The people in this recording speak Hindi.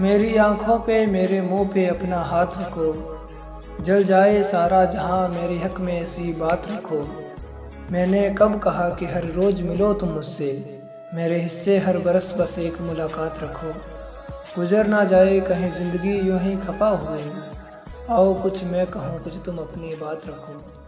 मेरी आंखों पे मेरे मुंह पे अपना हाथ रखो, जल जाए सारा जहां मेरे हक में ऐसी बात रखो। मैंने कब कहा कि हर रोज़ मिलो तुम मुझसे, मेरे हिस्से हर बरस बस एक मुलाकात रखो। गुजर ना जाए कहीं ज़िंदगी यूं ही खपा हुए, आओ कुछ मैं कहूँ कुछ तुम अपनी बात रखो।